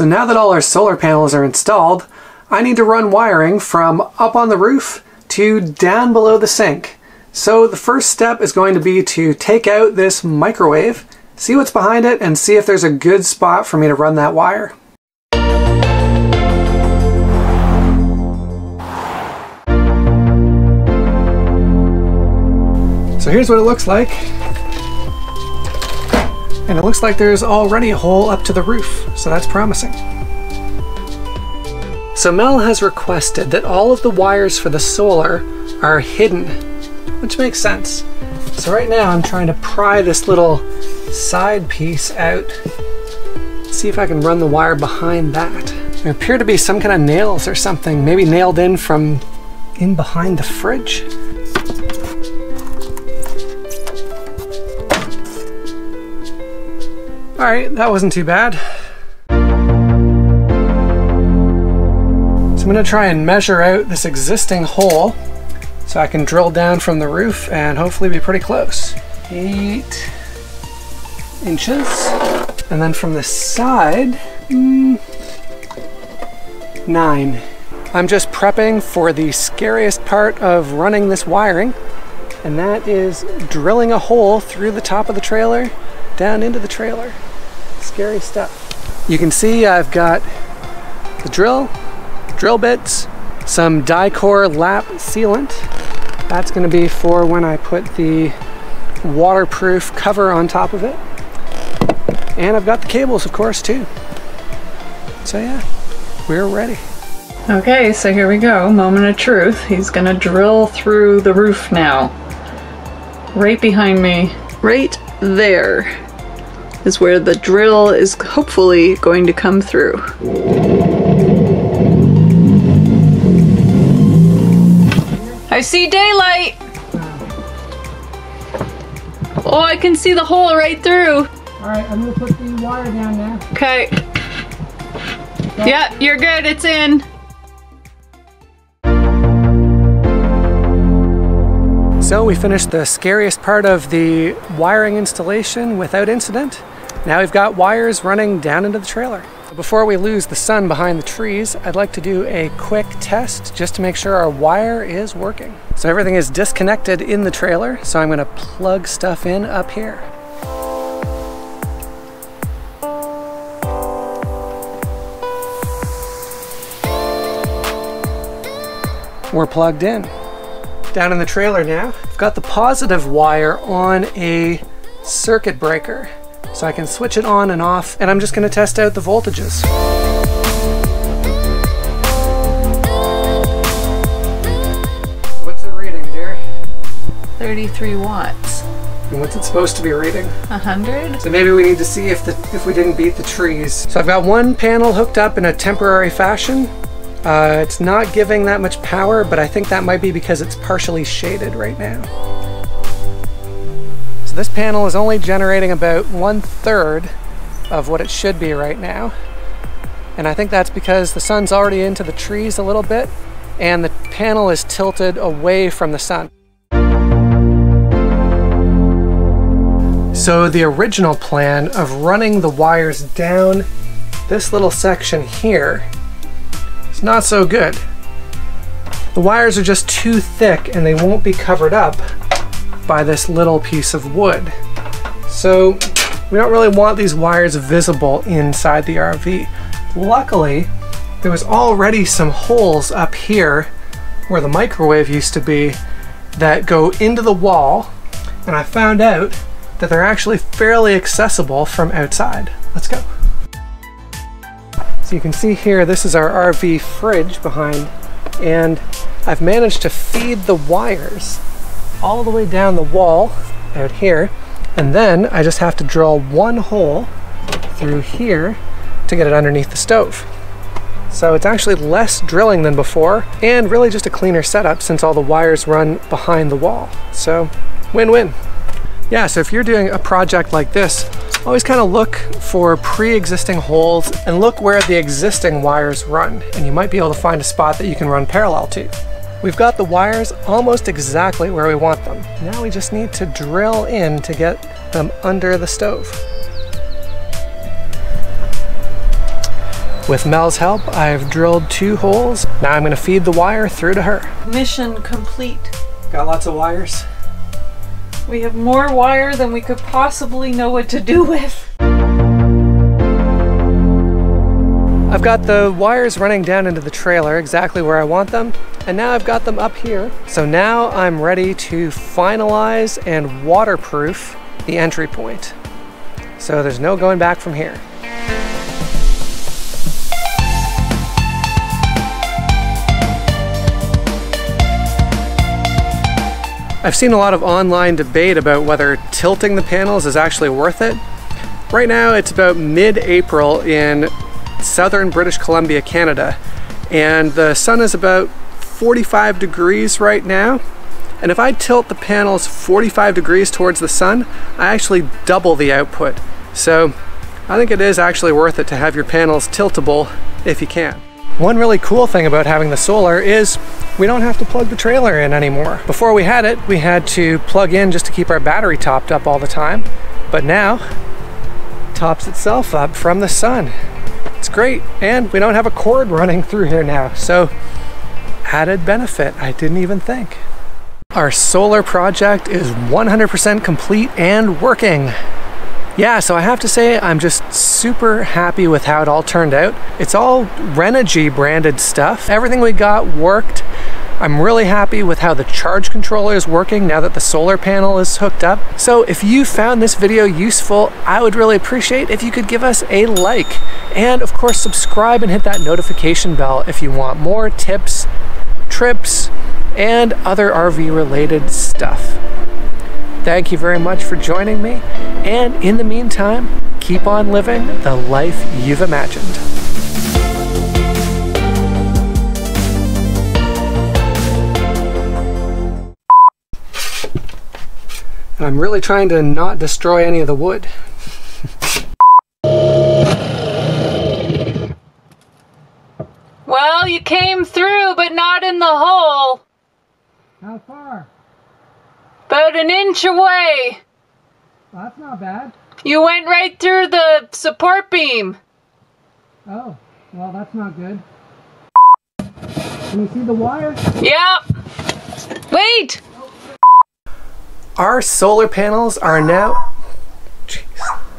So now that all our solar panels are installed, I need to run wiring from up on the roof to down below the sink. So the first step is going to be to take out this microwave, see what's behind it, and see if there's a good spot for me to run that wire. So here's what it looks like. And it looks like there's already a hole up to the roof, so that's promising. So Mel has requested that all of the wires for the solar are hidden, which makes sense. So right now I'm trying to pry this little side piece out. See if I can run the wire behind that. There appear to be some kind of nails or something, maybe nailed in from in behind the fridge. All right, that wasn't too bad. So I'm gonna try and measure out this existing hole so I can drill down from the roof and hopefully be pretty close. 8 inches. And then from the side, 9. I'm just prepping for the scariest part of running this wiring, and that is drilling a hole through the top of the trailer, down into the trailer. Scary stuff. You can see I've got the drill bits, some Dicor lap sealant. That's going to be for when I put the waterproof cover on top of it. And I've got the cables, of course, too. So yeah, we're ready. Okay, so here we go. Moment of truth. He's going to drill through the roof now. Right behind me. Right there is where the drill is hopefully going to come through. I see daylight! Oh, I can see the hole right through. Alright, I'm gonna put the wire down now. Okay. Yep, you're good, it's in. So we finished the scariest part of the wiring installation without incident. Now we've got wires running down into the trailer. Before we lose the sun behind the trees, I'd like to do a quick test just to make sure our wire is working. So everything is disconnected in the trailer, so I'm going to plug stuff in up here. We're plugged in. Down in the trailer now. I've got the positive wire on a circuit breaker, so I can switch it on and off, and I'm just going to test out the voltages. What's it reading, dear? 33 watts. And what's it supposed to be reading? 100. So maybe we need to see if we didn't beat the trees. So I've got one panel hooked up in a temporary fashion. It's not giving that much power, but I think that might be because it's partially shaded right now. So this panel is only generating about 1/3 of what it should be right now. And I think that's because the sun's already into the trees a little bit, and the panel is tilted away from the sun. So the original plan of running the wires down this little section here, not so good. The wires are just too thick and they won't be covered up by this little piece of wood. So we don't really want these wires visible inside the RV. Luckily, there was already some holes up here where the microwave used to be that go into the wall, and I found out that they're actually fairly accessible from outside. Let's go. So you can see here, this is our RV fridge behind, and I've managed to feed the wires all the way down the wall out here, and then I just have to drill one hole through here to get it underneath the stove. So it's actually less drilling than before, and really just a cleaner setup since all the wires run behind the wall. So win-win. Yeah, so if you're doing a project like this, always kind of look for pre-existing holes and look where the existing wires run, and you might be able to find a spot that you can run parallel to. We've got the wires almost exactly where we want them. Now we just need to drill in to get them under the stove. With Mel's help, I've drilled 2 holes. Now I'm gonna feed the wire through to her. Mission complete. Got lots of wires. We have more wire than we could possibly know what to do with. I've got the wires running down into the trailer exactly where I want them, and now I've got them up here. So now I'm ready to finalize and waterproof the entry point. So there's no going back from here. I've seen a lot of online debate about whether tilting the panels is actually worth it. Right now it's about mid-April in southern British Columbia, Canada, and the sun is about 45 degrees right now, and if I tilt the panels 45 degrees towards the sun, I actually double the output. So I think it is actually worth it to have your panels tiltable if you can. One really cool thing about having the solar is we don't have to plug the trailer in anymore. Before we had it, we had to plug in just to keep our battery topped up all the time, but now it tops itself up from the sun. It's great, and we don't have a cord running through here now, so added benefit I didn't even think. Our solar project is 100% complete and working. Yeah, so I have to say I'm just super happy with how it all turned out. It's all Renogy branded stuff. Everything we got worked. I'm really happy with how the charge controller is working now that the solar panel is hooked up. So if you found this video useful, I would really appreciate if you could give us a like. And of course, subscribe and hit that notification bell if you want more tips, trips, and other RV related stuff. Thank you very much for joining me, and in the meantime, keep on living the life you've imagined. I'm really trying to not destroy any of the wood. Well, you came through, but not in the hole. How far? About an inch away. Well, that's not bad. You went right through the support beam. Oh, well, that's not good. Can you see the wire? Yeah. Wait! Our solar panels are now... Jeez.